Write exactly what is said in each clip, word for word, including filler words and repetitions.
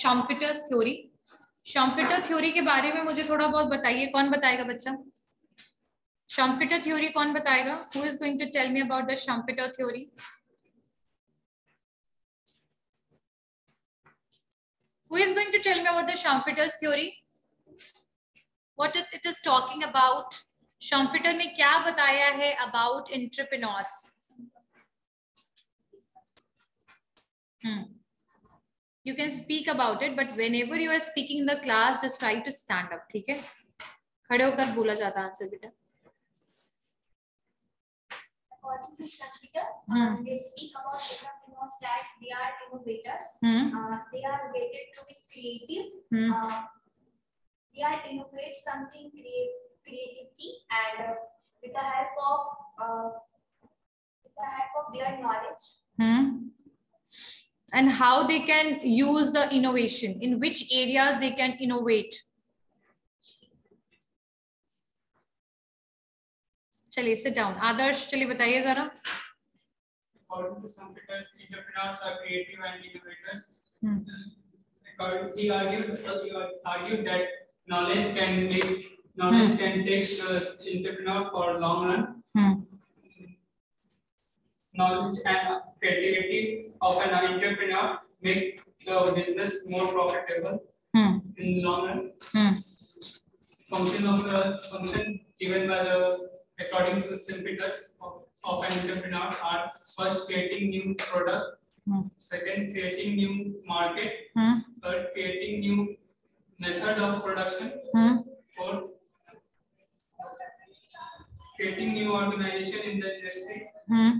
Schumpeter's theory, Schumpeter theory के बारे में मुझे थोड़ा बहुत बताइए। कौन बताएगा बच्चा? Schumpeter थ्योरी कौन बताएगा? Who is going to tell me about the Schumpeter theory? Who is going to tell me about the Schumpeter's theory? What is it is talking about? Schumpeter ने क्या बताया है about entrepreneurs? Hmm. You can speak about it, but whenever you are speaking in the class, just try to stand up. ठीक है? खड़े होकर बोला जाता है आंसर बेटा। According to Schumpeter, hmm. they speak about entrepreneurs that they are innovators. Hmm. Uh, they are related to be creative. Hmm. Uh, they are innovate something creative. creativity and uh, with the help of uh, with the help of their knowledge hmm. and how they can use the innovation, in which areas they can innovate. Chaliye sit down Adarsh, chaliye bataiye zara. According to Schumpeter, entrepreneurs are creative and innovators. hmm. He argued, he argued that knowledge can make Knowledge hmm. can take uh, entrepreneur for long run. Hmm. Knowledge and creativity of an entrepreneur make the business more profitable hmm. in the long run. Hmm. Function of the function given by the according to Schumpeter of, of an entrepreneur are first creating new product, hmm. second creating new market, hmm. third creating new method of production, hmm. fourth creating new organization in the industry. Hmm.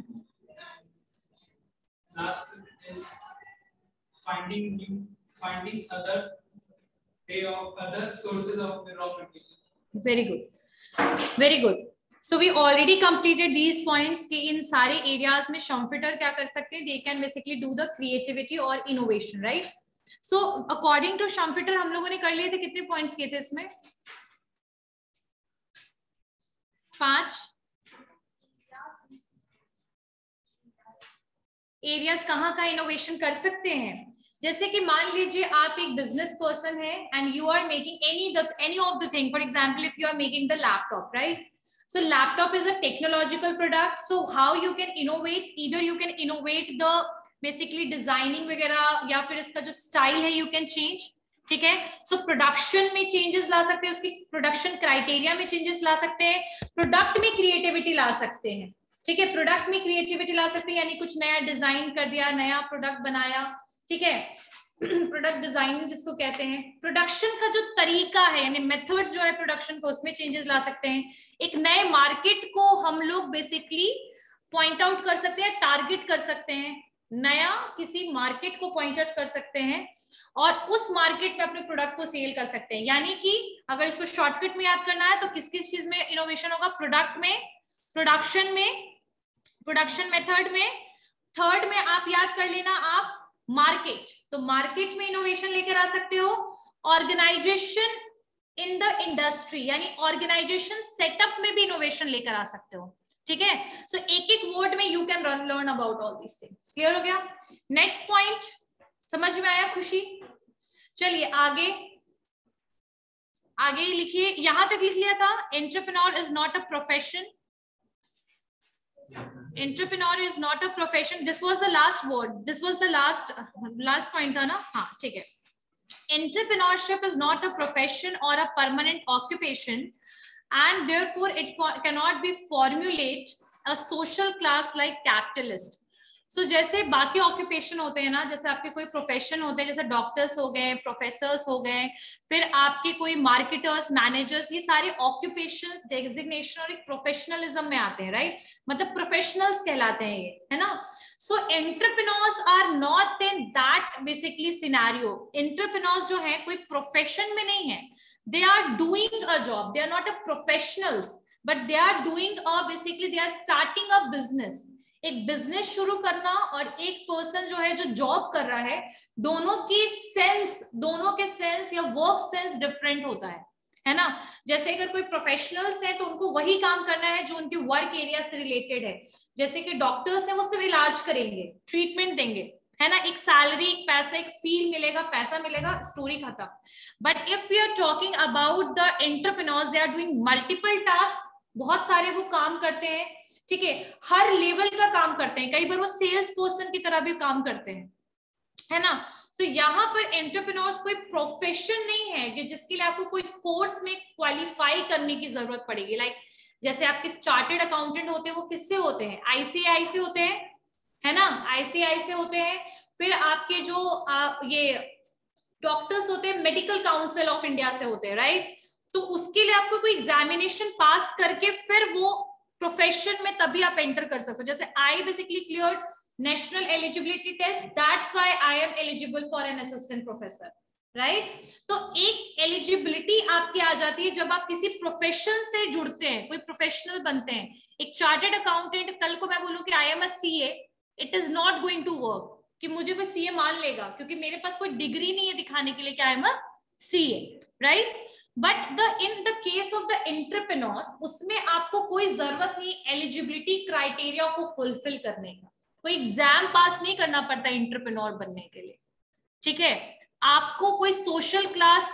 Last is finding new, finding other way of other sources of the raw material. Very good, very good. So we already completed these points कि इन सारे areas में Schumpeter क्या कर सकते हैं? They can basically do the creativity or innovation, right? So according to Schumpeter हम लोगों ने कर लिए थे कितने points किए थे इसमें? पांच एरियाज कहाँ का इनोवेशन कर सकते हैं। जैसे कि मान लीजिए आप एक बिजनेस पर्सन है and you are making any the any of the thing, for example if you are making the laptop, right? So laptop is a technological product, so how you can innovate? Either you can innovate the basically designing वगैरह, या फिर इसका जो style है you can change, ठीक है? So production में changes ला सकते हैं, उसकी प्रोडक्शन क्राइटेरिया में चेंजेस ला सकते हैं, प्रोडक्ट में क्रिएटिविटी ला सकते हैं, ठीक है? प्रोडक्ट में क्रिएटिविटी ला सकते हैं यानी कुछ नया डिजाइन कर दिया, नया प्रोडक्ट बनाया, ठीक है? प्रोडक्ट डिजाइनिंग जिसको कहते हैं। प्रोडक्शन का जो तरीका है यानी मेथड जो है प्रोडक्शन को, उसमें चेंजेस ला सकते हैं। एक नए मार्केट को हम लोग बेसिकली पॉइंट आउट कर सकते हैं, टारगेट कर सकते हैं, नया किसी मार्केट को पॉइंट आउट कर सकते हैं और उस मार्केट में अपने प्रोडक्ट को सेल कर सकते हैं। यानी कि अगर इसको शॉर्टकट में याद करना है तो किस किस चीज में इनोवेशन होगा? प्रोडक्ट में, प्रोडक्शन में, प्रोडक्शन मेथड में, थर्ड में आप याद कर लेना आप मार्केट, तो मार्केट में इनोवेशन लेकर आ सकते हो, ऑर्गेनाइजेशन इन द इंडस्ट्री यानी ऑर्गेनाइजेशन सेटअप में भी इनोवेशन लेकर आ सकते हो, ठीक है? सो एक एक वर्ड में you can learn about all these things. Clear हो गया? नेक्स्ट पॉइंट समझ में आया खुशी? चलिए आगे आगे लिखिए। यहां तक लिख लिया था entrepreneur is not a profession, entrepreneur is not a profession, this was the last word, this was the last last point था ना? हाँ ठीक है। Entrepreneurship is not a profession और a permanent occupation and therefore it cannot be formulate a social class like capitalist. So जैसे बाकी occupation होते हैं ना, जैसे आपके कोई प्रोफेशन होते हैं, जैसे डॉक्टर्स हो गए, प्रोफेसर्स हो गए, फिर आपके कोई मार्केटर्स, मैनेजर्स, ये सारे ऑक्यूपेशन डेजिग्नेशन और एक प्रोफेशनलिज्म में आते हैं, राइट? मतलब प्रोफेशनल्स कहलाते हैं ये, है ना? So entrepreneurs are not in that basically scenario. Entrepreneurs जो है कोई प्रोफेशन में नहीं है, they are doing a job, they are not a professionals but they are doing a basically they are starting a business. एक business शुरू करना और एक person जो है जो job कर रहा है, दोनों की sense, दोनों के sense या work sense different होता है, है ना? जैसे अगर कोई प्रोफेशनल्स हैं तो उनको वही काम करना है जो उनके वर्क एरिया से रिलेटेड है। जैसे कि डॉक्टर्स हैं वो सिर्फ इलाज करेंगे, ट्रीटमेंट देंगे, है ना, एक सैलरी, एक पैसा, एक फील मिलेगा, पैसा मिलेगा, स्टोरी खत्म. But if you are talking about the entrepreneurs, they are doing multiple task, बहुत सारे वो काम करते हैं, ठीक है, हर लेवल का काम करते हैं, कई बार वो सेल्स पर्सन की तरह भी काम करते हैं, है ना. तो so, यहाँ पर एंटरप्रेन्योर्स कोई प्रोफेशन नहीं है जिसके लिए आपको कोई कोर्स में क्वालिफाई करने की जरूरत पड़ेगी. लाइक like, जैसे आप किस चार्टेड अकाउंटेंट होते हैं, वो किससे होते हैं, आई सी ए आई से होते हैं, है ना, आई सी ए आई से होते हैं. फिर आपके जो आ, ये डॉक्टर्स होते हैं, मेडिकल काउंसिल ऑफ इंडिया से होते हैं, राइट. तो उसके लिए आपको कोई एग्जामिनेशन पास करके फिर वो प्रोफेशन में तभी आप एंटर कर सकते हो. जैसे I basically clear national eligibility test, that's why I am eligible for an assistant professor, right. तो एक एलिजिबिलिटी आपकी आ जाती है जब आप किसी प्रोफेशन से जुड़ते हैं, कोई प्रोफेशनल बनते हैं. एक चार्टेड अकाउंटेंट, कल को मैं बोलूं कि I am a C A, it is not going to work कि मुझे कोई सी ए मान लेगा, क्योंकि मेरे पास कोई डिग्री नहीं है दिखाने के लिए कि I am a C A, right. But the in the case of the entrepreneurs, उसमें आपको कोई जरूरत नहीं एलिजिबिलिटी क्राइटेरिया को फुलफिल करने का, कोई एग्जाम पास नहीं करना पड़ता एंटरप्रेन्योर बनने के लिए, ठीक है. आपको कोई सोशल क्लास,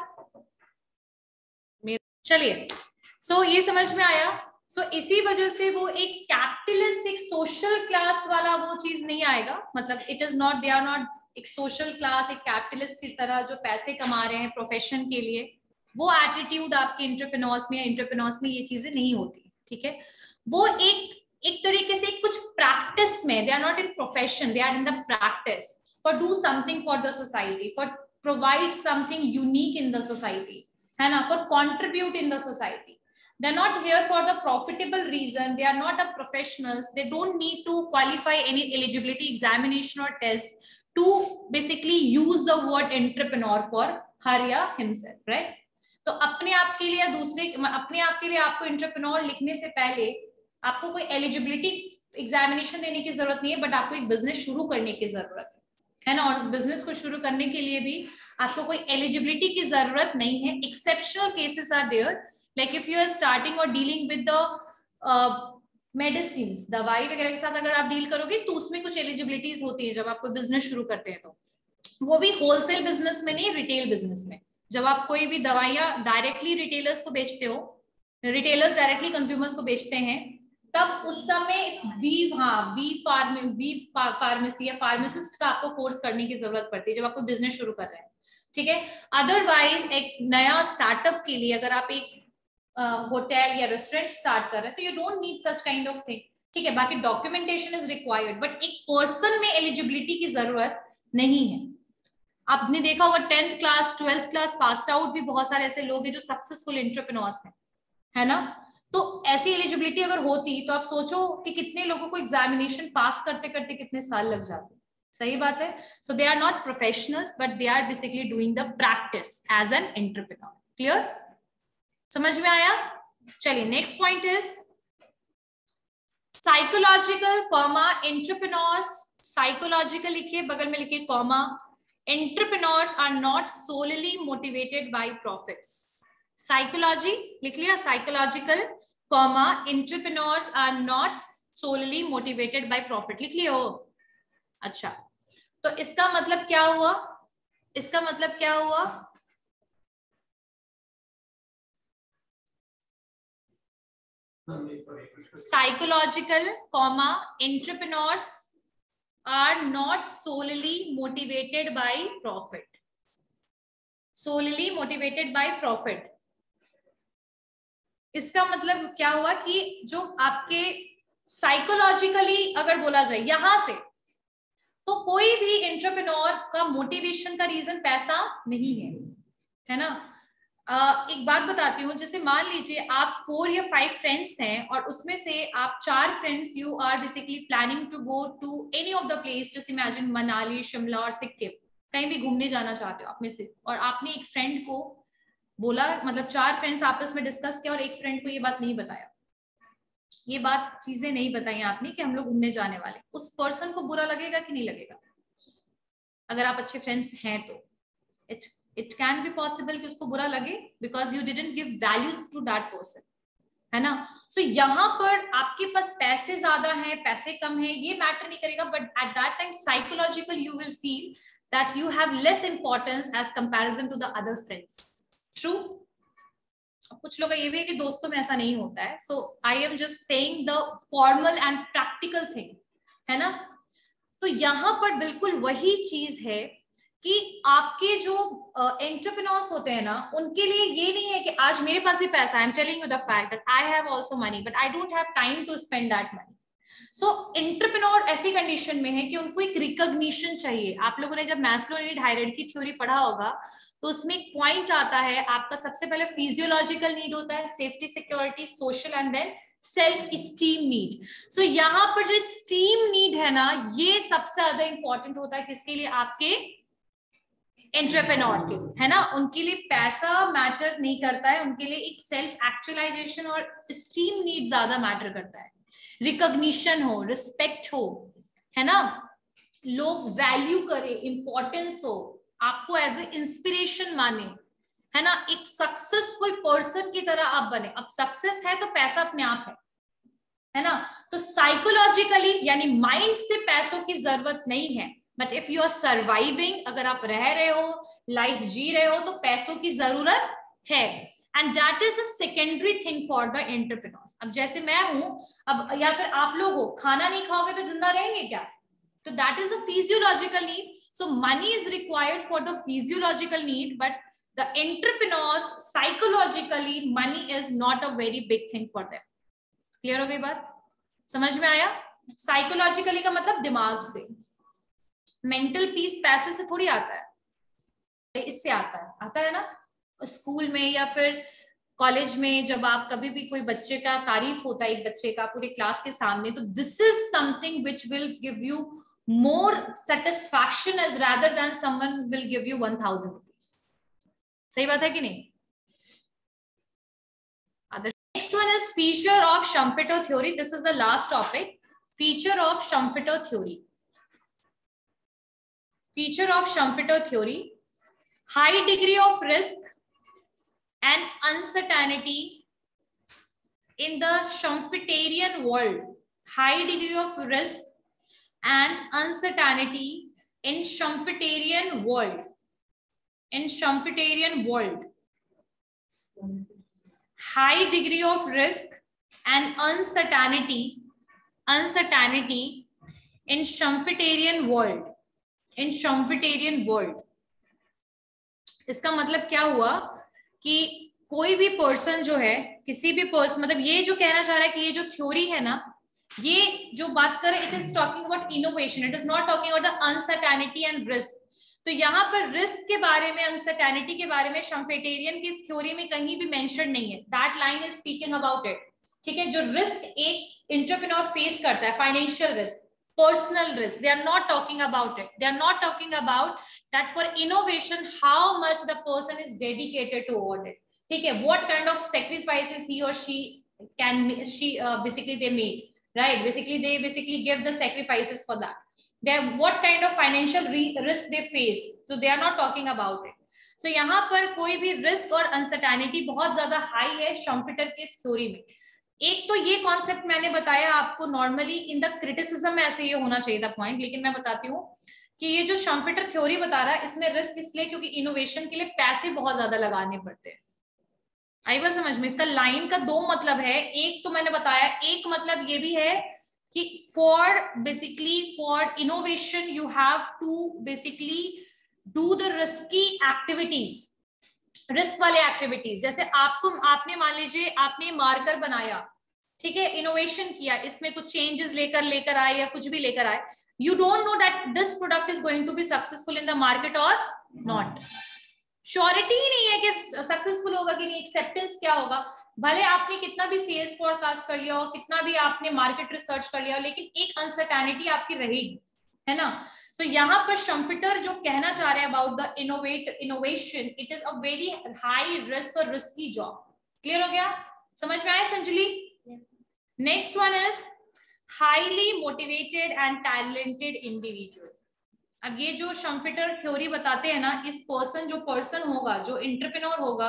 चलिए, सो so, ये समझ में आया. सो so, इसी वजह से वो एक कैपिटलिस्ट, एक सोशल क्लास वाला वो चीज नहीं आएगा. मतलब it is not, they are not एक सोशल क्लास, एक कैपिटलिस्ट की तरह जो पैसे कमा रहे हैं प्रोफेशन के लिए, वो एटीट्यूड आपके एंटरप्रेन्योर्स में, एंटरप्रेन्योर्स में ये चीजें नहीं होती, ठीक है. वो एक एक तरीके से कुछ प्रैक्टिस में, they are not in profession, they are in the practice for do something for the society, for provide something unique in the society, है ना, for contribute in the society. They are not here for the profitable reason, they are not a professionals, they don't need to qualify any eligibility examination और test to basically use the word entrepreneur for her या himself, right. तो अपने आप के लिए, दूसरे अपने आप के लिए आपको एंटरप्रेन्योर लिखने से पहले आपको कोई एलिजिबिलिटी एग्जामिनेशन देने की जरूरत नहीं है, बट आपको एक बिजनेस शुरू करने की जरूरत है ना. और उस बिजनेस को शुरू करने के लिए भी आपको कोई एलिजिबिलिटी की जरूरत नहीं है. Exceptional cases are there, like if you are starting और डीलिंग विद द मेडिसिन, दवाई वगैरह के साथ अगर आप डील करोगे तो उसमें कुछ एलिजिबिलिटीज होती है जब आप कोई बिजनेस शुरू करते हैं, तो वो भी होलसेल बिजनेस में नहीं, रिटेल बिजनेस में. जब आप कोई भी दवाइयां डायरेक्टली रिटेलर्स को बेचते हो, रिटेलर्स डायरेक्टली कंज्यूमर्स को बेचते हैं, तब उस समय बी हाँ बी फार्मे बी फार्मेसी या फार्मासिस्ट का आपको कोर्स करने की जरूरत पड़ती है जब आपको बिजनेस शुरू कर रहे हैं, ठीक है. अदरवाइज एक नया स्टार्टअप के लिए अगर आप एक होटल या रेस्टोरेंट स्टार्ट कर रहे हैं तो you don't need such kind of thing, ठीक है. बाकी डॉक्यूमेंटेशन इज रिक्वायर्ड, बट एक पर्सन में एलिजिबिलिटी की जरूरत नहीं है. आपने देखा होगा tenth class, twelfth class pass out भी बहुत सारे ऐसे लोग हैं जो सक्सेसफुल एंटरप्रेन्योर्स हैं, है ना. तो ऐसी एलिजिबिलिटी अगर होती तो आप सोचो कि कितने लोगों को एग्जामिनेशन पास करते करते कितने साल लग जाते, सही बात है. So they are not professionals, but they are basically doing the practice as an entrepreneur. Clear, समझ में आया. चलिए next point is psychological comma entrepreneurs. Psychological लिखिए, बगल में लिखिए comma. Entrepreneurs are not solely motivated by profits. Psychology लिख लिया, psychological comma entrepreneurs are not solely motivated by profit, लिख लिया हो. अच्छा, तो इसका मतलब क्या हुआ, इसका मतलब क्या हुआ psychological comma entrepreneurs are not solely motivated by profit. Solely motivated by profit, इसका मतलब क्या हुआ कि जो आपके साइकोलॉजिकली अगर बोला जाए यहां से, तो कोई भी एंटरप्रेन्योर का मोटिवेशन का रीजन पैसा नहीं है, है ना. आ, एक बात बताती हूँ, जैसे मान लीजिए आप फोर या फाइव फ्रेंड्स हैं और उसमें से आप चार friends you are basically planning to go to any of the place, just imagine Manali, Shimla और सिक्किम, कहीं भी घूमने जाना चाहते हो आप में से, और आपने एक फ्रेंड को बोला, मतलब चार फ्रेंड्स आपस में डिस्कस किया और एक फ्रेंड को ये बात नहीं बताया, ये बात चीजें नहीं बताई आपने कि हम लोग घूमने जाने वाले, उस पर्सन को बुरा लगेगा कि नहीं लगेगा? अगर आप अच्छे फ्रेंड्स हैं तो it it can be possible कि उसको बुरा लगे, because you didn't give value to that person, है ना। सो so, यहाँ पर आपके पास पैसे ज्यादा हैं, पैसे कम हैं, ये मैटर नहीं करेगा, but at that time psychological you will feel that you have less importance as comparison to the other friends. True. कुछ लोग का ये भी है कि दोस्तों में ऐसा नहीं होता है। So I am just saying the formal and practical thing, है ना। तो यहाँ पर बिल्कुल वही चीज है कि आपके जो एंटरप्रेन्योर्स uh, होते हैं ना, उनके लिए ये नहीं है कि आज मेरे पास भी पैसा है, I am telling you the fact that I have also money but I don't have time to spend that money. So entrepreneur ऐसी कंडीशन में है कि उनको एक रिकॉग्निशन चाहिए। आप लोगों ने जब मैस्लो नीड हायरार्की थ्योरी पढ़ा होगा तो उसमें एक पॉइंट आता है आपका, सबसे पहले फिजियोलॉजिकल नीड होता है, safety security social and then self esteem need. So यहाँ पर जो स्टीम नीड है ना, ये सबसे ज्यादा इंपॉर्टेंट होता है किसके लिए, आपके एंटरप्रेन्योर के लिए, है ना। उनके लिए पैसा मैटर नहीं करता है, उनके लिए एक सेल्फ एक्चुअलाइजेशन और स्टीम नीड ज्यादा मैटर करता है। रिकॉग्निशन हो, रिस्पेक्ट हो, है ना, लोग वैल्यू करे, इंपॉर्टेंस हो, आपको एज ए इंस्पिरेशन माने, है ना, एक सक्सेसफुल पर्सन की तरह आप बने। अब सक्सेस है तो पैसा अपने आप है, है ना। तो साइकोलॉजिकली यानी माइंड से पैसों की जरूरत नहीं है, but if you are surviving, अगर आप रह रहे हो, लाइफ जी रहे हो, तो पैसों की जरूरत है। And that is a secondary thing for the entrepreneurs. अब जैसे मैं हूं, अब या फिर आप लोग हो, खाना नहीं खाओगे तो जिंदा रहेंगे क्या? तो that is a physiological need. So money is required for the physiological need, but the entrepreneurs psychologically money is not a very big thing for them. Clear हो गई बात? समझ में आया? Psychologically का मतलब दिमाग से। Mental peace पैसे से थोड़ी आता है, इससे आता है, आता है ना। स्कूल में या फिर कॉलेज में जब आप कभी भी कोई बच्चे का तारीफ होता है एक बच्चे का पूरे क्लास के सामने, तो this is something which will give you more satisfaction as rather than someone will give you one thousand rupees. सही बात है कि नहीं? Next one is feature of Schumpeter theory. This is the last topic. Feature of Schumpeter theory. Feature of Schumpeter theory: high degree of risk and uncertainty in the Schumpeterian world. High degree of risk and uncertainty in Schumpeterian world, in Schumpeterian world, high degree of risk and uncertainty, uncertainty in Schumpeterian world, in Schumpeterian world. इसका मतलब क्या हुआ कि कोई भी person जो है, किसी भी पर्सन, मतलब ये जो कहना चाह रहा है कि ये जो थ्योरी है ना, ये जो बात कर रहे, it is talking about innovation, it is not talking about the uncertainty and risk. तो यहाँ पर रिस्क के बारे में, अनसर्टेनिटी के बारे में शम्पेटेरियन की इस थ्योरी में कहीं भी मेंशन नहीं है। That line is speaking about it. ठीक है, जो रिस्क एक एंटरप्रेन्योर फेस करता है, financial risk, personal risk, they are not talking about it, they are not talking about that for innovation how much the person is dedicated toward it. ठीक है, what kind of sacrifices he और she can she basically they made, right? Basically they basically give the sacrifices for that. They have what kind of financial risk they face, so they are not talking about it. So यहाँ पर कोई भी risk और uncertainty बहुत ज़्यादा high है Schumpeter के theory में। एक तो ये concept मैंने बताया आपको, normally in the criticism में ऐसे ये होना चाहिए था point, लेकिन मैं बताती हूँ कि ये जो Schumpeter theory बता रहा है, इसमें risk इसलिए क्योंकि innovation के लिए पैसे बहुत ज़्यादा लगाने पड़ते हैं। आई बात समझ में? इसका लाइन का दो मतलब है, एक तो मैंने बताया, एक मतलब ये भी है कि for basically for innovation you have to basically do the risky activities, risk वाले एक्टिविटीज। जैसे आपको, आपने मान लीजिए आपने मार्कर बनाया, ठीक है, इनोवेशन किया, इसमें कुछ चेंजेस लेकर लेकर आए या कुछ भी लेकर आए, you don't know that this product is going to be successful in the market और नॉट। श्योरिटी ही नहीं है कि सक्सेसफुल होगा कि नहीं, एक्सेप्टेंस क्या होगा। भले आपने कितना भी सेल्स फोरकास्ट कर लिया हो, कितना भी आपने मार्केट रिसर्च कर लिया हो, लेकिन एक अनसर्टेनिटी आपकी रहेगी, है ना। सो so, यहाँ पर Schumpeter जो कहना चाह रहे हैं about the innovate innovation, it is a very high risk और रिस्की जॉब। क्लियर हो गया? समझ में आया Sanjali? Next one is highly motivated and talented individual. अब ये जो Schumpeter थ्योरी बताते हैं ना, इस पर्सन जो पर्सन होगा, जो एंटरप्रेन्योर होगा,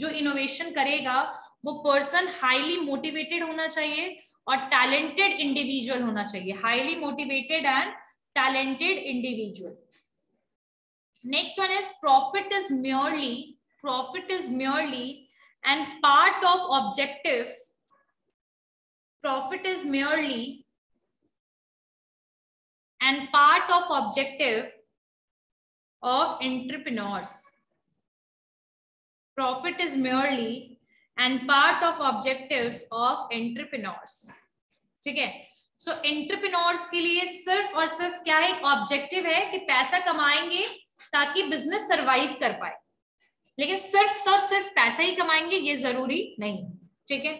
जो इनोवेशन करेगा, वो पर्सन हाईली मोटिवेटेड होना चाहिए और टैलेंटेड इंडिविजुअल होना चाहिए, highly motivated and talented individual. Next one is profit is merely profit is merely end part of objectives profit is merely and part of objective of entrepreneurs profit is merely and part of objectives of entrepreneurs। ठीक है, so entrepreneurs के लिए सिर्फ और सिर्फ क्या है, एक objective है कि पैसा कमाएंगे ताकि business survive कर पाए, लेकिन सिर्फ और सिर्फ पैसा ही कमाएंगे ये जरूरी नहीं। ठीक है,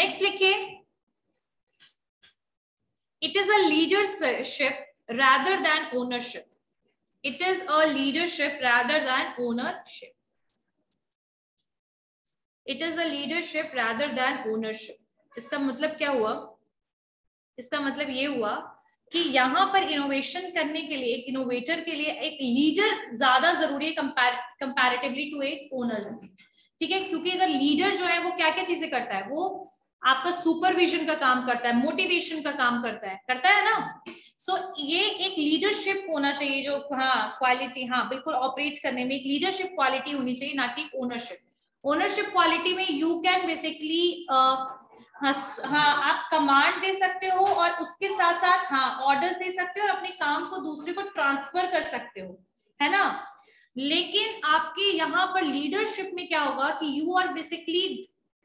next लिखिए it is a leadership rather than ownership, it is a leadership rather than ownership, it is a leadership rather than ownership। इसका मतलब क्या हुआ, इसका मतलब ये हुआ कि यहाँ पर इनोवेशन करने के लिए, एक इनोवेटर के लिए एक लीडर ज्यादा जरूरी है कंपैरेटिवली टू एक ओनर्स। ठीक है, क्योंकि अगर लीडर जो है वो क्या क्या चीजें करता है, वो आपका सुपरविजन का काम करता है, मोटिवेशन का काम करता है करता है ना। सो so, ये एक लीडरशिप होना चाहिए जो, हाँ क्वालिटी, हाँ बिल्कुल, ऑपरेट करने में एक लीडरशिप क्वालिटी होनी चाहिए, ना कि ओनरशिप। ओनरशिप क्वालिटी में यू कैन बेसिकली हाँ आप कमांड दे सकते हो और उसके साथ साथ हाँ ऑर्डर दे सकते हो और अपने काम को दूसरे को ट्रांसफर कर सकते हो, है ना। लेकिन आपके यहाँ पर लीडरशिप में क्या होगा कि यू आर बेसिकली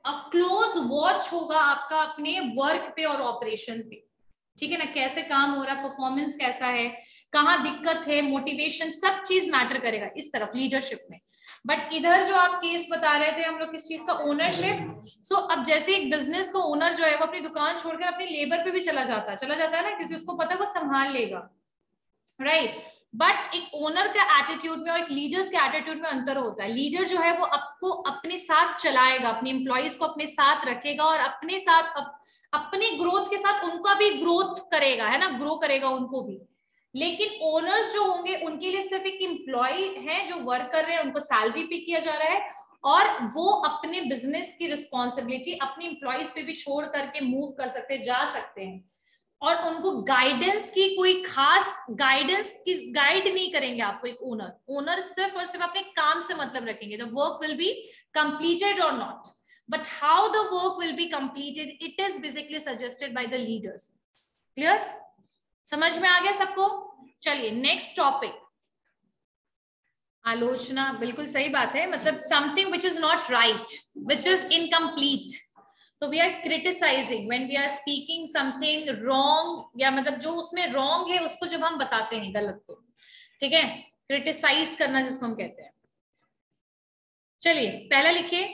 अब क्लोज वॉच होगा आपका अपने वर्क पे और ऑपरेशन पे। ठीक है ना, कैसे काम हो रहा है, परफॉर्मेंस कैसा है, कहाँ दिक्कत है, मोटिवेशन, सब चीज मैटर करेगा इस तरफ लीडरशिप में। बट इधर जो आप केस बता रहे थे हम लोग किस चीज का, ओनरशिप। सो अब जैसे एक बिजनेस का ओनर जो है वो अपनी दुकान छोड़कर अपनी लेबर पे भी चला जाता है चला जाता है ना, क्योंकि उसको पता है वो संभाल लेगा, राइट right? बट एक ओनर का एटीट्यूड में और एक लीडर्स के एटीट्यूड में अंतर होता है। लीडर जो है वो आपको अपने साथ चलाएगा, अपने एम्प्लॉइज को अपने साथ रखेगा और अपने साथ अप, अपने ग्रोथ के साथ उनका भी ग्रोथ करेगा, है ना, ग्रो करेगा उनको भी। लेकिन ओनर्स जो होंगे उनके लिए सिर्फ एक एम्प्लॉय है जो वर्क कर रहे हैं, उनको सैलरी पे किया जा रहा है और वो अपने बिजनेस की रिस्पॉन्सिबिलिटी अपने एम्प्लॉयज पे भी छोड़ करके मूव कर सकते जा सकते हैं और उनको गाइडेंस की कोई खास गाइडेंस की गाइड नहीं करेंगे आपको एक ओनर। ओनर सिर्फ और सिर्फ अपने काम से मतलब रखेंगे, the work will be completed और not, but how the work will be completed it is basically suggested by the leaders. Clear, समझ में आ गया सबको? चलिए नेक्स्ट टॉपिक, आलोचना। बिल्कुल सही बात है, मतलब something which is not right, which is incomplete. तो we are criticising when we are speaking something wrong, या मतलब जो उसमें रॉन्ग है उसको जब हम बताते हैं गलत को, ठीक है, क्रिटिसाइज करना जिसको हम कहते हैं। चलिए पहला लिखिए,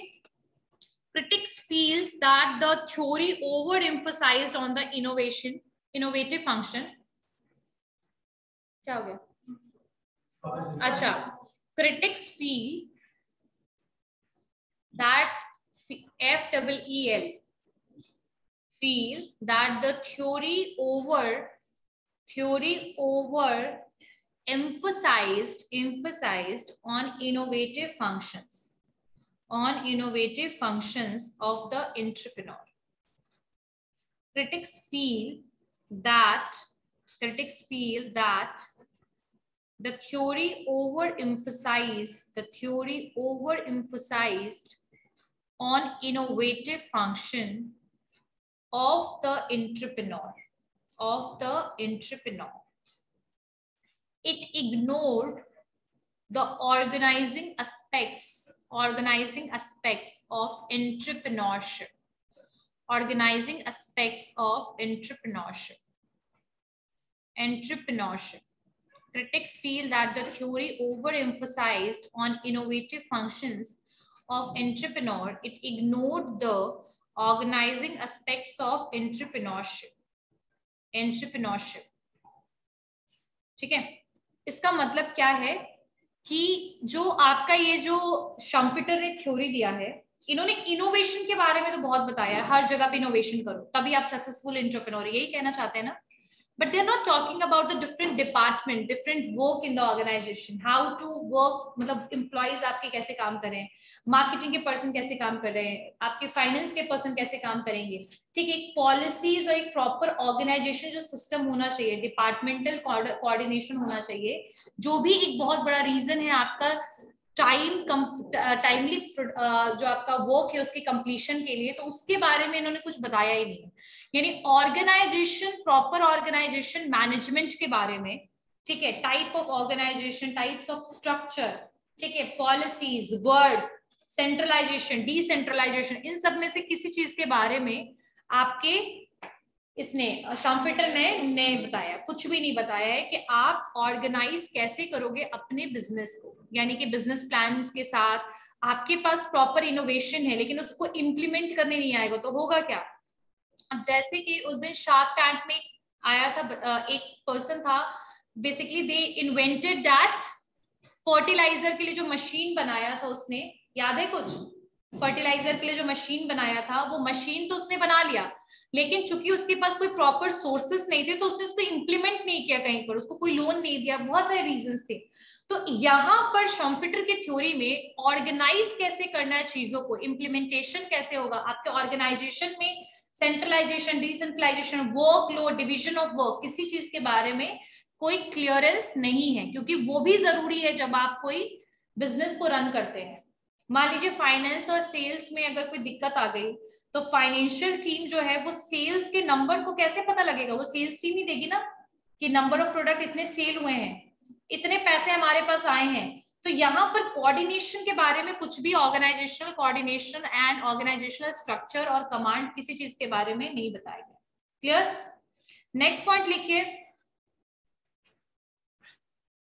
critics feels that the theory over emphasised on the innovation innovative function. क्या हो गया? अच्छा, critics feel that F double E L feel that the theory over theory over emphasized emphasized on innovative functions on innovative functions of the entrepreneur. Critics feel that critics feel that the theory over emphasized the theory over emphasized on innovative function of the entrepreneur of the entrepreneur it ignored the organizing aspects organizing aspects of entrepreneurship organizing aspects of entrepreneurship entrepreneurship critics feel that the theory overemphasized on innovative functions of entrepreneur, it ignored the organizing aspects of entrepreneurship entrepreneurship ठीक है। इसका मतलब क्या है कि जो आपका ये जो शम्पिटर ने थ्योरी दिया है, इन्होंने इनोवेशन के बारे में तो बहुत बताया है, हर जगह पे इनोवेशन करो तभी आप सक्सेसफुल एंटरप्रेन्योर, यही कहना चाहते हैं ना। But they're not talking about the different department, different work in the organization, how to work, मतलब employees आपके कैसे काम करें, marketing के person कैसे काम करें, आपके finance के person कैसे काम करेंगे, ठीक है, एक policies और एक proper organization जो system होना चाहिए, departmental coordination होना चाहिए, जो भी एक बहुत बड़ा reason है आपका टाइम कम टाइमली जो आपका वर्क है उसके कंप्लीशन के लिए, तो उसके बारे में इन्होंने कुछ बताया ही नहीं है। यानी ऑर्गेनाइजेशन, प्रॉपर ऑर्गेनाइजेशन, मैनेजमेंट के बारे में, ठीक है, type of organisation, types of structure, ठीक है, पॉलिसीज, वर्ड, सेंट्रलाइजेशन, डिसेंट्रलाइजेशन, इन सब में से किसी चीज के बारे में आपके इसने श्रॉम्फेटर ने ने बताया, कुछ भी नहीं बताया है कि आप ऑर्गेनाइज कैसे करोगे अपने बिजनेस को। यानी कि बिजनेस प्लान के साथ आपके पास प्रॉपर इनोवेशन है, लेकिन उसको इम्प्लीमेंट करने नहीं आएगा तो होगा क्या। अब जैसे कि उस दिन शार्क टैंक में आया था, एक पर्सन था, basically they invented that fertiliser के लिए जो मशीन बनाया था उसने, याद है कुछ, फर्टिलाइजर के लिए जो मशीन बनाया था, वो मशीन तो उसने बना लिया, लेकिन चूंकि उसके पास कोई प्रॉपर सोर्सेस नहीं थे तो उसने उसको इम्प्लीमेंट नहीं किया कहीं पर, उसको कोई लोन नहीं दिया, बहुत सारे रीजंस थे। तो यहाँ पर श्रॉम्फेटर के थ्योरी में ऑर्गेनाइज कैसे करना है चीजों को, इम्प्लीमेंटेशन कैसे होगा आपके ऑर्गेनाइजेशन में, centralisation, decentralisation, workload, division of work, किसी चीज के बारे में कोई क्लियरेंस नहीं है, क्योंकि वो भी जरूरी है जब आप कोई बिजनेस को रन करते हैं। मान लीजिए फाइनेंस और सेल्स में अगर कोई दिक्कत आ गई तो फाइनेंशियल टीम जो है वो सेल्स के नंबर को कैसे पता लगेगा, वो सेल्स टीम ही देगी ना कि नंबर ऑफ प्रोडक्ट इतने सेल हुए हैं, इतने पैसे हमारे पास आए हैं। तो यहाँ पर कोऑर्डिनेशन के बारे में कुछ भी, organisational coordination and organisational structure और कमांड, किसी चीज के बारे में नहीं बताया गया। क्लियर। नेक्स्ट पॉइंट लिखिए,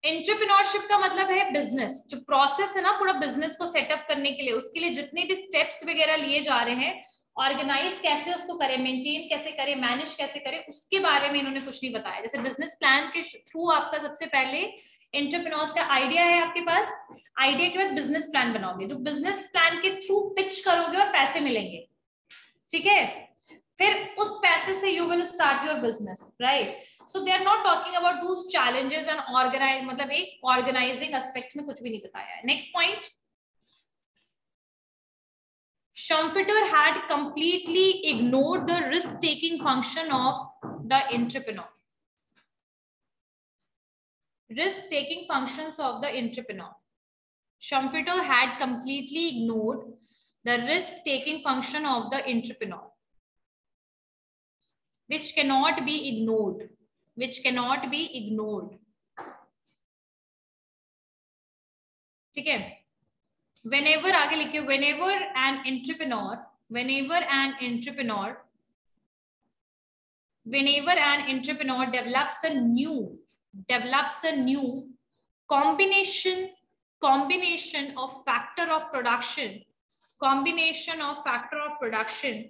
एंटरप्रेन्योरशिप का मतलब है बिजनेस, जो प्रोसेस है ना पूरा बिजनेस को सेटअप करने के लिए, उसके लिए जितने भी स्टेप्स वगैरह लिए जा रहे हैं, ऑर्गेनाइज कैसे उसको करें, मेंटेन कैसे करें, मैनेज कैसे करें, उसके बारे में इन्होंने कुछ नहीं बताया। जैसे बिजनेस प्लान के थ्रू आपका सबसे पहले एंटरप्रेन्योर्स का आइडिया है, आपके पास आइडिया के बाद बिजनेस प्लान बनाओगे, जो बिजनेस प्लान के थ्रू पिच करोगे और पैसे मिलेंगे, ठीक है, फिर उस पैसे से you will start your business, right. So they are not talking about those challenges and organize, मतलब एक organizing aspect में कुछ भी नहीं बताया है। Next point, Schumpeter had completely ignored the risk-taking function of the entrepreneur. Risk-taking functions of the entrepreneur. Schumpeter had completely ignored the risk-taking function of the entrepreneur, which cannot be ignored. Which cannot be ignored. ठीक है। Whenever आगे लिखिए, whenever an entrepreneur, whenever an entrepreneur, whenever an entrepreneur develops a new, develops a new combination, combination of factor of production, combination of factor of production.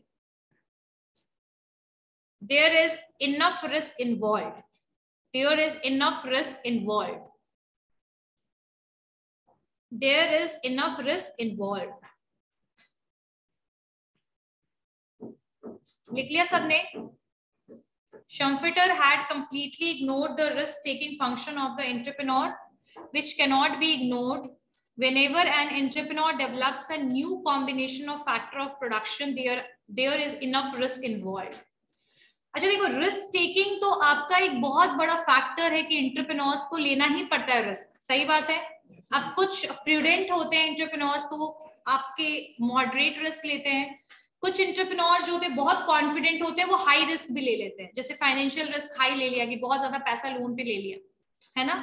There is enough risk involved. There is enough risk involved. There is enough risk involved. लिख लिया सबने। Schumpeter had completely ignored the risk-taking function of the entrepreneur, which cannot be ignored. Whenever an entrepreneur develops a new combination of factor of production, there there is enough risk involved. अच्छा देखो, risk taking तो आपका एक बहुत बड़ा factor है कि entrepreneurs को लेना ही पड़ता है रिस्क, सही बात है। अब कुछ प्रूडेंट होते हैं एंटरप्रेन्योर्स तो वो आपके मॉडरेट रिस्क लेते हैं, कुछ एंटरप्रेन्योर जो होते हैं बहुत कॉन्फिडेंट होते हैं वो हाई रिस्क भी ले लेते हैं, जैसे फाइनेंशियल रिस्क हाई ले लिया कि बहुत ज्यादा पैसा लोन पे ले लिया, है ना।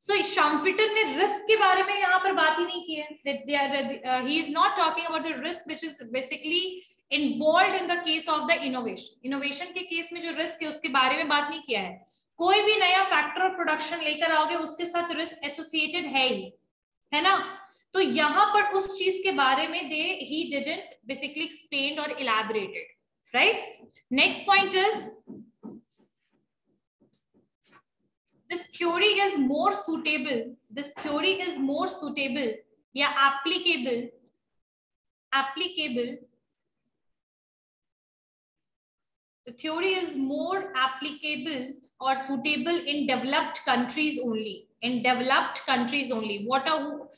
सो श्रॉम्फेटर ने रिस्क के बारे में यहाँ पर बात ही नहीं की है, he is not talking about the risk which is basically involved in the case of the innovation. Innovation के केस में जो रिस्क है उसके बारे में बात नहीं किया है। कोई भी नया फैक्टर ऑफ प्रोडक्शन लेकर आओगे उसके साथ रिस्क एसोसिएटेड है ही, है ना। तो यहाँ पर उस चीज के बारे में दे he didn't basically explained or elaborated, right? Next point is this theory is more suitable. This theory is more suitable या applicable, applicable The theory is more applicable or suitable in developed countries only. In developed countries only. What are who?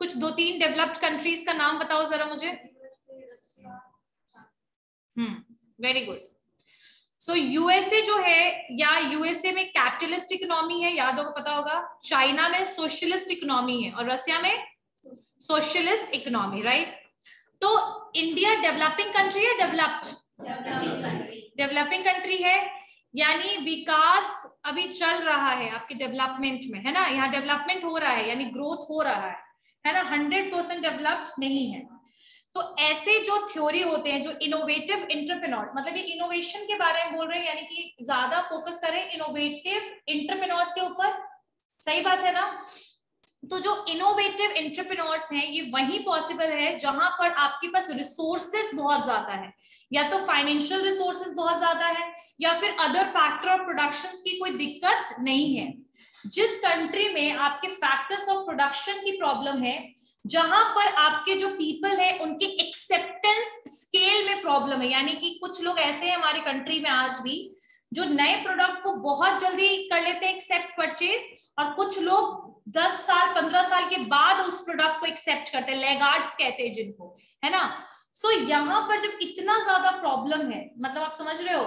कुछ दो तीन developed countries का नाम बताओ जरा मुझे. हम्म, very good. So U S A जो है, या U S A में capitalist economy है, याद होगा पता होगा. China में socialist economy है और Russia में socialist economy, right? तो India developing country है, developed. Developing country. Developing country है, यानी विकास अभी चल रहा है आपके डेवलपमेंट में, है ना. यहाँ डेवलपमेंट हो रहा है यानी ग्रोथ हो रहा है, है ना. हंड्रेड परसेंट डेवलप्ड नहीं है. तो ऐसे जो थ्योरी होते हैं, जो इनोवेटिव एंटरप्रेन्योर, मतलब ये इनोवेशन के बारे में बोल रहे हैं, यानी कि ज्यादा फोकस करें इनोवेटिव एंटरप्रेन्योर्स के ऊपर. सही बात है ना. तो जो इनोवेटिव एंटरप्रेन्योर्स हैं, ये वही पॉसिबल है जहां पर आपके पास रिसोर्सेज बहुत ज्यादा है, या तो फाइनेंशियल रिसोर्सेज बहुत ज्यादा है, या फिर अदर फैक्टर ऑफ प्रोडक्शंस की कोई दिक्कत नहीं है. जिस कंट्री में आपके फैक्टर्स ऑफ प्रोडक्शन की प्रॉब्लम है, जहां पर आपके जो पीपल है उनके एक्सेप्टेंस स्केल में प्रॉब्लम है, यानी कि कुछ लोग ऐसे हैं हमारी कंट्री में आज भी जो नए प्रोडक्ट को बहुत जल्दी कर लेते हैं एक्सेप्ट परचेज, और कुछ लोग दस साल पंद्रह साल के बाद उस प्रोडक्ट को एक्सेप्ट करते हैं, लैगार्ड्स कहते हैं जिनको, है ना. सो so, यहाँ पर जब इतना ज्यादा प्रॉब्लम है, मतलब आप समझ रहे हो,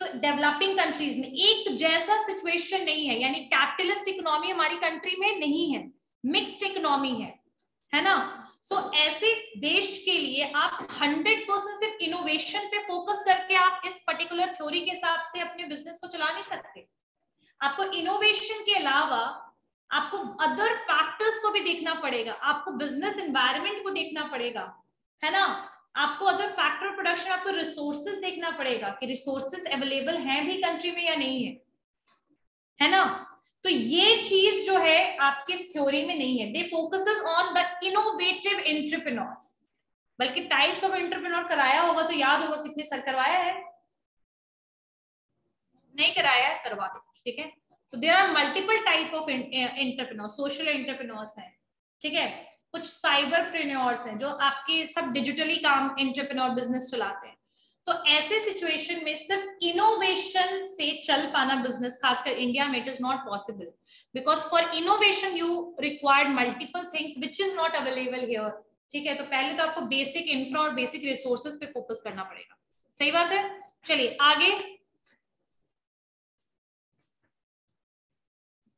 तो डेवलपिंग कंट्रीज में एक जैसा सिचुएशन नहीं है, यानी कैपिटलिस्ट इकोनॉमी हमारी कंट्री में नहीं है, मिक्स्ड इकोनॉमी है, है ना. सो so, ऐसे देश के लिए आप हंड्रेड परसेंट सिर्फ इनोवेशन पे फोकस करके आप इस पर्टिकुलर थ्योरी के हिसाब से अपने बिजनेस को चला नहीं सकते. आपको इनोवेशन के अलावा आपको अदर फैक्टर्स को भी देखना पड़ेगा, आपको बिजनेस एनवायरनमेंट को देखना पड़ेगा, है ना. आपको अदर फैक्टर प्रोडक्शन, आपको रिसोर्सेज देखना पड़ेगा कि रिसोर्सेज अवेलेबल हैं भी कंट्री में या नहीं है, है ना. तो ये चीज जो है आपके इस थ्योरी में नहीं है. They focuses on the innovative entrepreneurs. बल्कि टाइप्स ऑफ एंटरप्रेन्योर कराया होगा तो याद होगा कितने सर करवाया है, नहीं कराया है करवा दो, ठीक है. तो there are multiple type of entrepreneurs, social entrepreneurs हैं, ठीक है. कुछ साइबरप्रेन्योर्स हैं जो आपके सब डिजिटली काम एंटरप्रेन्योर बिजनेस चलाते हैं. तो ऐसे सिचुएशन में सिर्फ इनोवेशन से चल पाना बिजनेस, खासकर इंडिया में, it is not possible, because for innovation you required multiple things which is not available here, ठीक है. तो पहले तो आपको बेसिक इंफ्रा और बेसिक रिसोर्सेज पे फोकस करना पड़ेगा. सही बात है. चलिए आगे,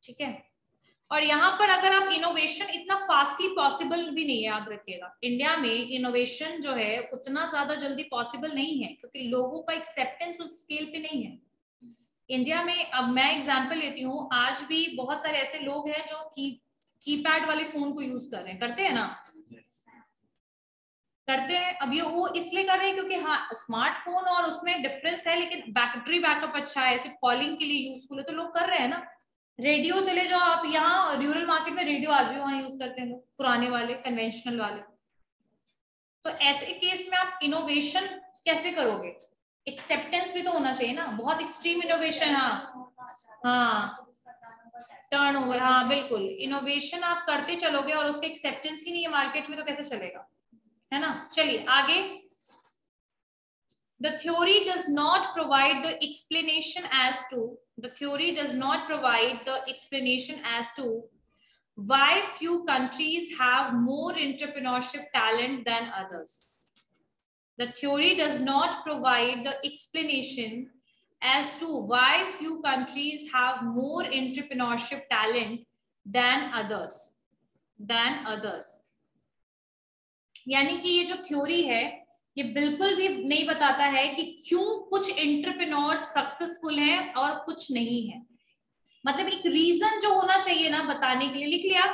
ठीक है. और यहाँ पर अगर आप इनोवेशन इतना फास्टली पॉसिबल भी नहीं है, याद रखिएगा. इंडिया में इनोवेशन जो है उतना ज्यादा जल्दी पॉसिबल नहीं है, क्योंकि लोगों का एक्सेप्टेंस उस स्केल पे नहीं है इंडिया में. अब मैं एग्जांपल लेती हूँ, आज भी बहुत सारे ऐसे लोग हैं जो की कीपैड वाले फोन को यूज कर रहे हैं, करते हैं ना, करते हैं. अब ये वो इसलिए कर रहे हैं क्योंकि हाँ स्मार्टफोन और उसमें डिफरेंस है, लेकिन बैटरी बैकअप अच्छा है, सिर्फ कॉलिंग के लिए यूजफुल है, तो लोग कर रहे हैं ना. रेडियो चले जाओ आप, यहाँ रूरल मार्केट में रेडियो आज भी वहां यूज करते हैं लोग, पुराने वाले कन्वेंशनल वाले. तो ऐसे केस में आप इनोवेशन कैसे करोगे, एक्सेप्टेंस भी तो होना चाहिए ना. बहुत एक्सट्रीम इनोवेशन, हाँ हाँ टर्न ओवर, हाँ बिल्कुल. इनोवेशन आप करते चलोगे और उसके एक्सेप्टेंस ही नहीं है मार्केट में तो कैसे चलेगा, है ना. चलिए आगे. The theory does not provide the explanation as to the theory does not provide the explanation as to why few countries have more entrepreneurship talent than others. The theory does not provide the explanation as to why few countries have more entrepreneurship talent than others than others. यानी कि ये जो theory है ये बिल्कुल भी नहीं बताता है कि क्यों कुछ एंटरप्रेन्योर्स सक्सेसफुल हैं और कुछ नहीं है. मतलब एक रीजन जो होना चाहिए ना बताने के लिए. लिख लिया,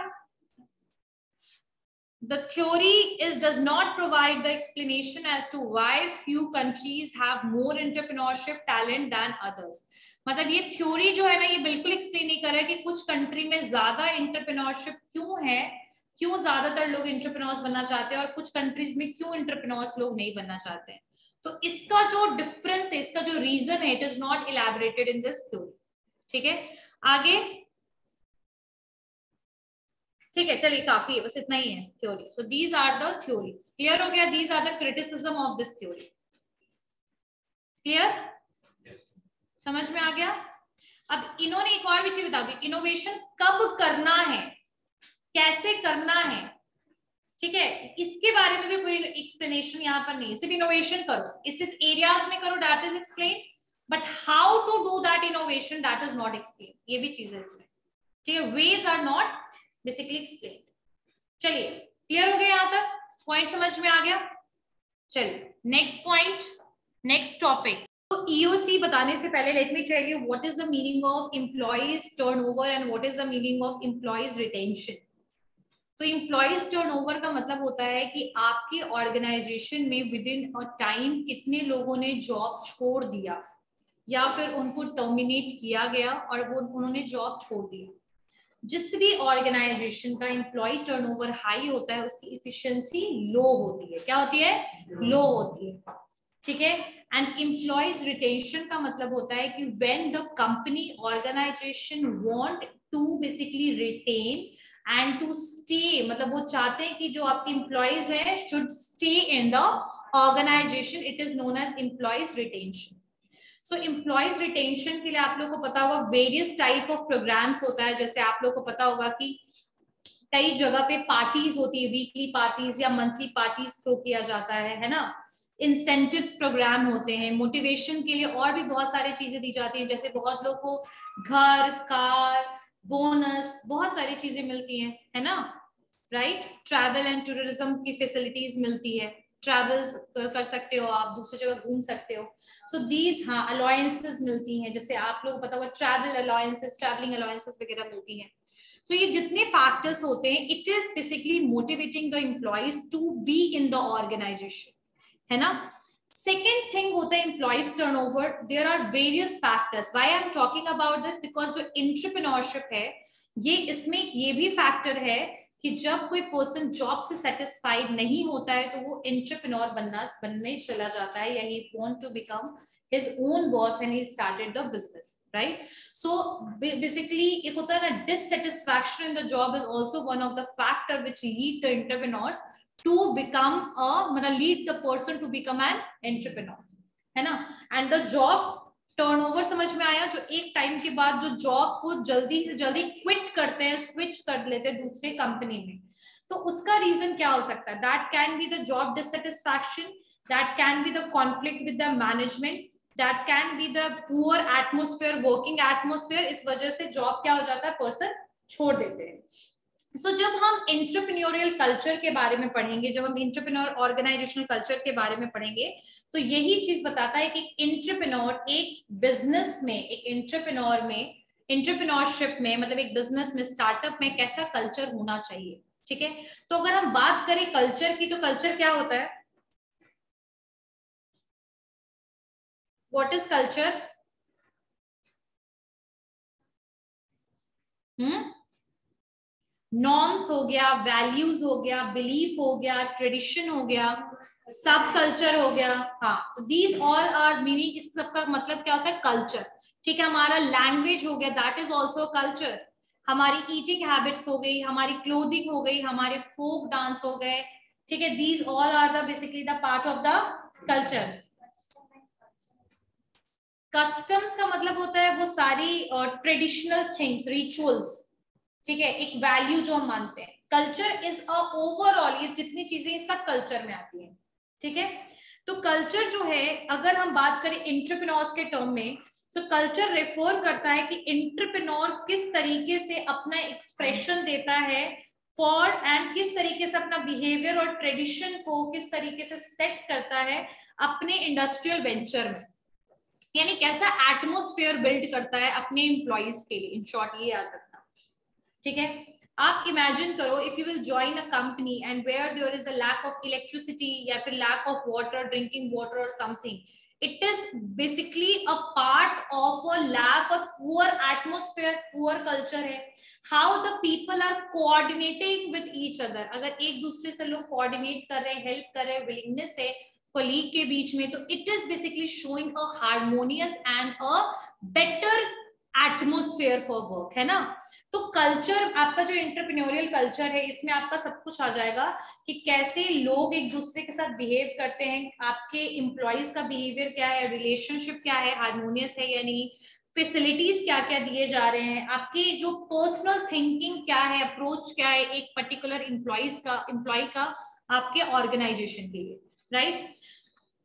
the theory is does not provide the explanation as to why few countries have more entrepreneurship talent than others. मतलब ये थ्योरी जो है ना ये बिल्कुल एक्सप्लेन नहीं कर रहा है कि कुछ कंट्री में ज्यादा एंटरप्रेन्योरशिप क्यों है, क्यों ज्यादातर लोग एंटरप्रेन्योर्स बनना चाहते हैं और कुछ कंट्रीज में क्यों एंटरप्रेन्योर्स लोग नहीं बनना चाहते हैं. तो इसका जो डिफरेंस है, इसका जो रीजन है, it is not elaborated in this theory, ठीक है. आगे, ठीक है. चलिए काफी है, बस इतना ही है theory. So these are the theories. Clear हो गया. These are the criticism of this theory. Clear. समझ में आ गया। अब इन्होंने एक और भी चीज बता दी, इनोवेशन कब करना है, कैसे करना है, ठीक है, इसके बारे में भी कोई एक्सप्लेनेशन यहाँ पर नहीं है। सिर्फ इनोवेशन करो, इस इस एरियाज में करो, that is explain, but how to do that innovation that is not explain, ये भी चीज है इसमें, ठीक है, ways are not basically explain. चलिए क्लियर हो गया, यहाँ तक पॉइंट समझ में आ गया। चलिए नेक्स्ट पॉइंट, नेक्स्ट टॉपिक। तो ईओसी बताने से पहले let me tell you what is the meaning of employees turnover and what is the meaning of employees retention. तो एम्प्लॉइज टर्नओवर का मतलब होता है कि आपके ऑर्गेनाइजेशन में विद इन अ टाइम कितने लोगों ने जॉब छोड़ दिया या फिर उनको टर्मिनेट किया गया और वो उन्होंने जॉब छोड़ दिया। जिस भी ऑर्गेनाइजेशन का एम्प्लॉय टर्नओवर हाई होता है उसकी इफिशिएंसी लो होती है। क्या होती है? लो होती है, ठीक है। एंड एम्प्लॉइज रिटेंशन का मतलब होता है कि when the company organisation want to basically retain and to stay, मतलब वो चाहते हैं कि जो आपके employees हैं should stay in the organization, it is known as employees retention. So employees retention के लिए आप लोगों को पता होगा various type of programs होता है। जैसे आप लोगों को पता होगा कि कई जगह पे parties होती है, weekly parties या monthly parties throw किया जाता है, है ना। इंसेंटिव्स प्रोग्राम होते हैं, मोटिवेशन के लिए और भी बहुत सारी चीजें दी जाती हैं, जैसे बहुत लोगों को घर, कार, बोनस, बहुत सारी चीजें मिलती हैं, है ना, राइट। ट्रैवल एंड टूरिज्म की फैसिलिटीज मिलती है, ट्रैवल्स कर सकते हो आप, दूसरी जगह घूम सकते हो। सो दीज, हाँ, अलाउंसेस मिलती हैं, जैसे आप लोग पता होगा ट्रैवल अलाउंसेस, ट्रैवलिंग अलाउंसेस वगैरह मिलती हैं। सो so, ये जितने फैक्टर्स होते हैं, it is basically motivating the employees to be in the organisation, है ना। सेकेंड थिंग होता है employees turnover, there are various factors. Why I am talking about this, because जो एंटरप्रेन्योरशिप है ये, इसमें ये भी फैक्टर है कि जब कोई पर्सन जॉब से सेटिस्फाइड नहीं होता है तो वो एंटरप्रेन्योर बनना बनने चला जाता है, या ही want to become his own boss and he started the business, right? So basically, एक होता है ना dissatisfaction in the job is also one of the factor which lead the entrepreneurs to become a, मतलब lead the person to become an entrepreneur, है ना। and the job turnover समझ में आया, जो एक टाइम के बाद जो जॉब को जल्दी से जल्दी क्विट करते हैं, स्विच कर लेते हैं दूसरे कंपनी में, तो उसका रीजन क्या हो सकता है? That can be the job dissatisfaction, that can be the conflict with the management, that can be the poor atmosphere, working atmosphere. इस वजह से जॉब क्या हो जाता है, पर्सन छोड़ देते हैं। सो so, जब हम एंटरप्रेन्योरियल कल्चर के बारे में पढ़ेंगे, जब हम एंटरप्रेन्योर ऑर्गेनाइजेशनल कल्चर के बारे में पढ़ेंगे, तो यही चीज बताता है कि एंटरप्रेन्योर एक बिजनेस में, एक एंटरप्रेन्योर में, एंटरप्रेन्योरशिप में, मतलब एक बिजनेस में, स्टार्टअप में कैसा कल्चर होना चाहिए, ठीक है। तो अगर हम बात करें कल्चर की, तो कल्चर क्या होता है? What is culture? Hmm norms हो गया, वैल्यूज हो गया, बिलीफ हो गया, ट्रेडिशन हो गया, सब कल्चर हो गया। हाँ, तो दीज ऑल आर मीनिंग, इस सब का मतलब क्या होता है? कल्चर, ठीक है। हमारा लैंग्वेज हो गया, दैट इज ऑल्सो कल्चर। हमारी ईटिंग हैबिट्स हो गई, हमारी क्लोथिंग हो गई, हमारे फोक डांस हो गए, ठीक है। These all are the basically the part of the culture. Customs का मतलब होता है वो सारी ट्रेडिशनल थिंग्स, रिचुअल्स, ठीक है, एक वैल्यू जो हम मानते हैं। कल्चर इज अ ओवरऑल, ये जितनी चीजें सब कल्चर में आती हैं, ठीक है। तो कल्चर जो है, अगर हम बात करें एंटरप्रेन्योर्स के टर्म में, तो कल्चर रेफर करता है कि एंटरप्रेन्योर किस तरीके से अपना एक्सप्रेशन देता है फॉर, एंड किस तरीके से अपना बिहेवियर और ट्रेडिशन को किस तरीके से सेट करता है अपने इंडस्ट्रियल वेंचर में, यानी कैसा एटमोस्फेयर बिल्ड करता है अपने एम्प्लॉइज के लिए। इन शॉर्ट ये याद रखना, ठीक है। आप इमेजिन करो, if you will join a company and where there is a lack of electricity या फिर lack of water, drinking water और something, it is basically a part of a lack of poor atmosphere, poor culture है। How the people are coordinating with each other, अगर एक दूसरे से लोग coordinate कर रहे हैं, हेल्प कर रहे हैं, विलिंगनेस है कोलीग के बीच में, तो it is basically showing a harmonious and a better atmosphere for work, है ना। तो कल्चर आपका जो एंटरप्रेन्योरियल कल्चर है इसमें आपका सब कुछ आ जाएगा कि कैसे लोग एक दूसरे के साथ बिहेव करते हैं, आपके एम्प्लॉइज का बिहेवियर क्या है, रिलेशनशिप क्या है, हार्मोनियस है या नहीं, फैसिलिटीज क्या क्या दिए जा रहे हैं, आपके जो पर्सनल थिंकिंग क्या है, अप्रोच क्या है एक पर्टिकुलर एम्प्लॉइज का एम्प्लॉय का आपके ऑर्गेनाइजेशन के लिए, राइट।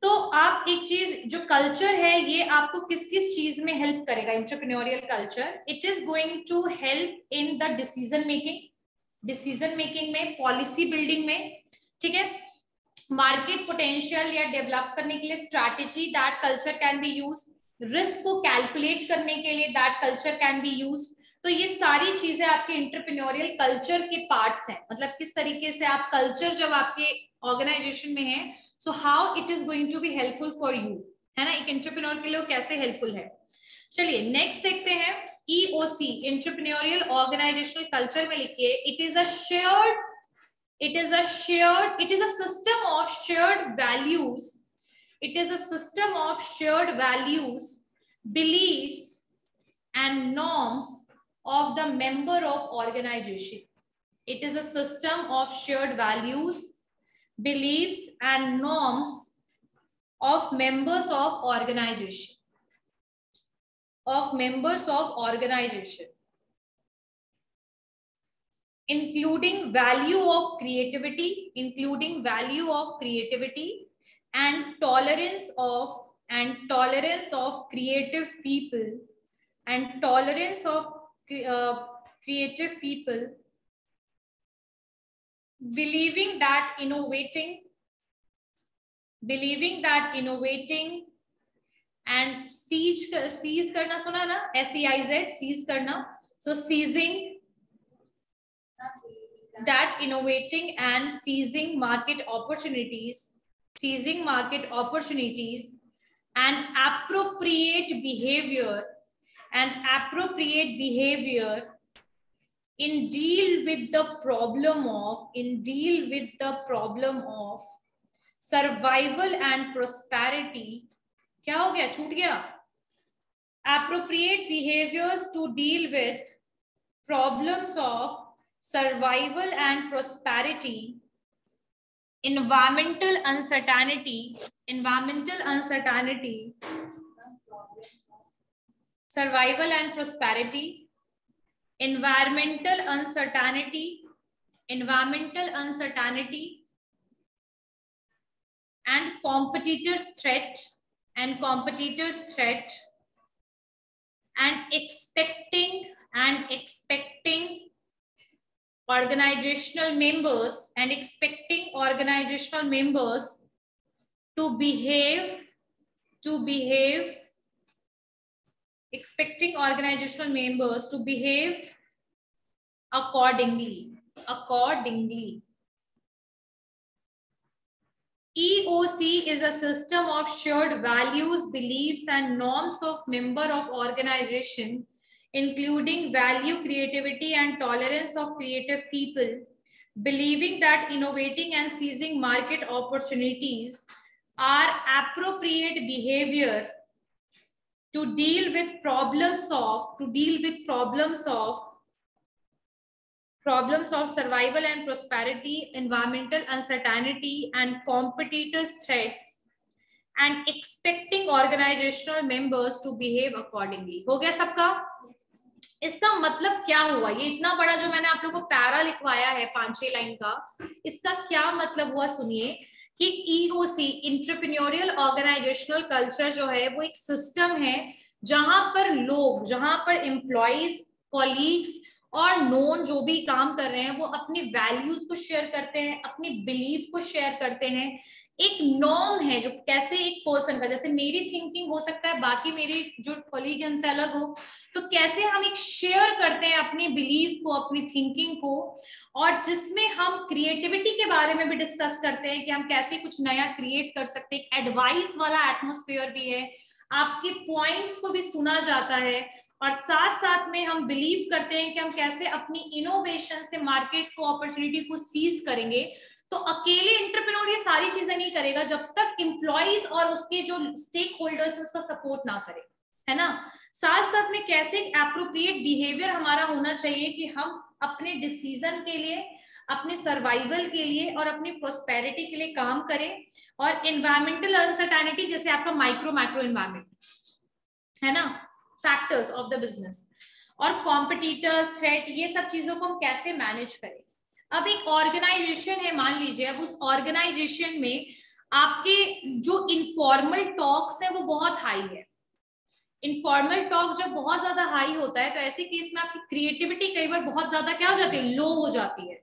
तो आप एक चीज जो कल्चर है ये आपको किस किस चीज में हेल्प करेगा entrepreneurial culture, it is going to help in the decision making, decision making में, पॉलिसी बिल्डिंग में, ठीक है, मार्केट पोटेंशियल या डेवलप करने के लिए strategy that culture can be use, risk को कैलकुलेट करने के लिए that culture can be use. तो ये सारी चीजें आपके एंटरप्रेन्योरियल कल्चर के पार्ट्स हैं, मतलब किस तरीके से आप कल्चर जब आपके ऑर्गेनाइजेशन में है So how it is going to be helpful for you, है ना, एक एंटरप्रेन्योर के लिए कैसे हेल्पफुल है। चलिए नेक्स्ट देखते हैं E O C, entrepreneurial organisational culture में लिखिए it is a shared it is a shared it is a system of shared values. It is a system of shared values, beliefs, and norms of the member of organization. It is a system of shared values, beliefs, and norms of members of organization. Including value of creativity, including value of creativity and tolerance of and tolerance of creative people and tolerance of uh, creative people believing that innovating believing that innovating and seize seize करना सुना ना, S E I Z seize करना, so seizing that innovating and seizing market opportunities seizing market opportunities and appropriate behavior and appropriate behavior in deal with the problem of in deal with the problem of survival and prosperity। क्या हो गया, छूट गया, appropriate behaviors to deal with problems of survival and prosperity, environmental uncertainty environmental uncertainty survival and prosperity environmental uncertainty environmental uncertainty and competitors threat and competitors threat and expecting and expecting organizational members and expecting organizational members to behave to behave expecting organizational members to behave accordingly accordingly E O C is a system of shared values, beliefs and norms of member of organization including value, creativity and tolerance of creative people, believing that innovating and seizing market opportunities are appropriate behavior to deal with problems of to deal with problems of problems of survival and prosperity, environmental uncertainty and competitors threat and expecting organizational members to behave accordingly। हो गया सबका। इसका मतलब क्या हुआ, ये इतना बड़ा जो मैंने आप लोगों को पैरा लिखवाया है पांच छह लाइन का, इसका क्या मतलब हुआ सुनिए कि E O C entrepreneurial organisational culture जो है वो एक सिस्टम है जहां पर लोग जहां पर एम्प्लॉइज, कॉलीग्स और नोन जो भी काम कर रहे हैं वो अपने वैल्यूज को शेयर करते हैं, अपने बिलीफ को शेयर करते हैं। एक नॉर्म है जो कैसे एक पर्सन का, जैसे मेरी थिंकिंग हो सकता है बाकी मेरे जो कॉलीग हैं उनसे अलग हो, तो कैसे हम एक शेयर करते हैं अपने बिलीफ को, अपनी थिंकिंग को, और जिसमें हम क्रिएटिविटी के बारे में भी डिस्कस करते हैं कि हम कैसे कुछ नया क्रिएट कर सकते हैं। एडवाइस वाला एटमोस्फेयर भी है, आपके पॉइंट्स को भी सुना जाता है, और साथ साथ में हम बिलीव करते हैं कि हम कैसे अपनी इनोवेशन से मार्केट को, अपॉर्चुनिटी को सीज करेंगे। तो अकेले एंटरप्रेन्योर ये सारी चीजें नहीं करेगा जब तक एम्प्लॉइज और उसके जो स्टेक होल्डर्स उसका सपोर्ट ना करे, है ना। साथ साथ में कैसे एप्रोप्रिएट बिहेवियर हमारा होना चाहिए कि हम अपने डिसीजन के लिए, अपने सर्वाइवल के लिए और अपने प्रोस्पेरिटी के लिए काम करें। और एनवायरमेंटल अनसर्टेनिटी जैसे आपका माइक्रो माइक्रो एनवायरमेंट है ना, फैक्टर्स ऑफ द बिजनेस और कॉम्पिटिटर्स, थ्रेट, ये सब चीजों को हम कैसे मैनेज करें। अब एक ऑर्गेनाइजेशन है मान लीजिए, अब उस ऑर्गेनाइजेशन में आपके जो इनफॉर्मल टॉक्स है वो बहुत हाई है। इनफॉर्मल टॉक जब बहुत ज्यादा हाई होता है तो ऐसे केस में आपकी क्रिएटिविटी कई बार बहुत ज्यादा क्या हो जाती है, लो हो जाती है,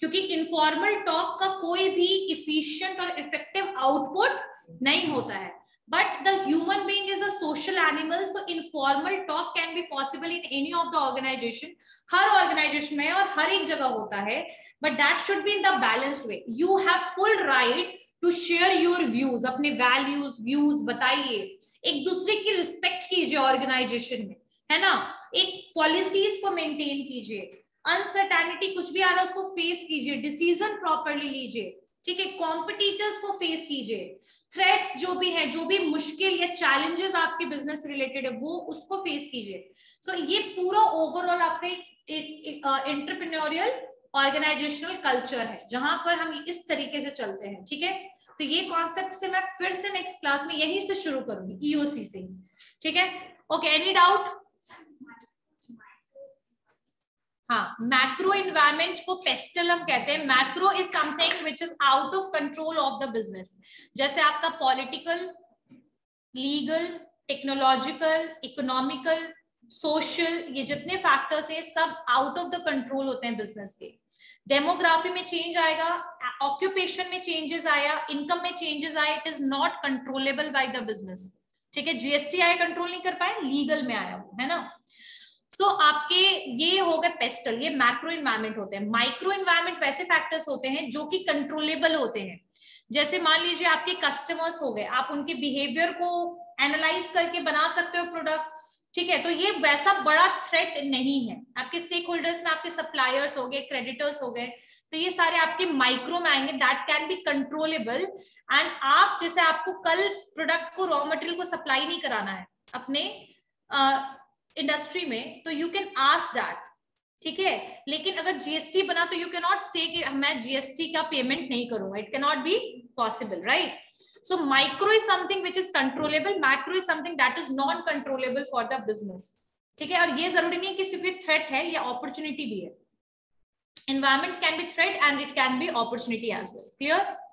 क्योंकि इनफॉर्मल टॉक का कोई भी इफिशिएंट और इफेक्टिव आउटपुट नहीं होता है। But the human being is a social animal, so informal talk can be possible in any of the organisation. हर ऑर्गेनाइजेशन में और हर एक जगह होता है, but that should be in the balanced way. You have full right to share your views, अपने values views बताइए, एक दूसरे की रिस्पेक्ट कीजिए ऑर्गेनाइजेशन में, है ना। एक पॉलिसीज को मेंटेन कीजिए, अनसर्टेनिटी कुछ भी आ रहा है उसको फेस कीजिए, डिसीजन प्रॉपरली लीजिए, ठीक है। कॉम्पिटिटर्स को फेस कीजिए, थ्रेट्स जो भी है, जो भी मुश्किल या चैलेंजेस आपके बिजनेस रिलेटेड है वो उसको फेस कीजिए। सो so, ये पूरा ओवरऑल आपका एक एंटरप्रेन्योरियल ऑर्गेनाइजेशनल कल्चर है जहां पर हम इस तरीके से चलते हैं, ठीक है। तो ये कॉन्सेप्ट से मैं फिर से नेक्स्ट क्लास में यहीं से शुरू करूंगी, ईओसी से, ठीक है। Okay, any doubt? हाँ, मैक्रो एनवायरमेंट को पेस्टल हम कहते हैं। Macro is something which is out of control of the business, जैसे आपका political, legal, technological, economical, social, ये जितने फैक्टर्स है सब आउट ऑफ द कंट्रोल होते हैं बिजनेस के। डेमोग्राफी में चेंज आएगा, ऑक्यूपेशन में चेंजेस आया, इनकम में चेंजेस आए, it is not controllable by the business, ठीक है। जीएसटी आया, कंट्रोल नहीं कर पाए, लीगल में आया वो, है ना। सो so, आपके ये हो गए पेस्टल, ये मैक्रो एनवायरमेंट होते हैं। माइक्रो एनवायरमेंट वैसे फैक्टर्स होते हैं जो कि कंट्रोलेबल होते हैं, जैसे मान लीजिए आपके कस्टमर्स हो गए, आप उनके बिहेवियर को एनालाइज करके बना सकते हो प्रोडक्ट, ठीक है। तो ये वैसा बड़ा थ्रेट नहीं है। आपके स्टेक होल्डर्स में आपके सप्लायर्स हो गए, क्रेडिटर्स हो गए, तो ये सारे आपके माइक्रो में आएंगे, that can be controllable. And आप जैसे आपको कल प्रोडक्ट को, रॉ मटेरियल को सप्लाई नहीं कराना है अपने इंडस्ट्री uh, में, तो यू कैन आस्क दैट, ठीक है। लेकिन अगर जीएसटी बना तो यू कैन नॉट से कि मैं जीएसटी का पेमेंट नहीं करूंगा, it can not be possible, right. So micro is something which is controllable, macro is something that is non-controllable for the business, ठीक है। और ये जरूरी नहीं कि सिर्फ ये threat है, ये opportunity भी है। Environment can be threat and it can be opportunity as well, clear?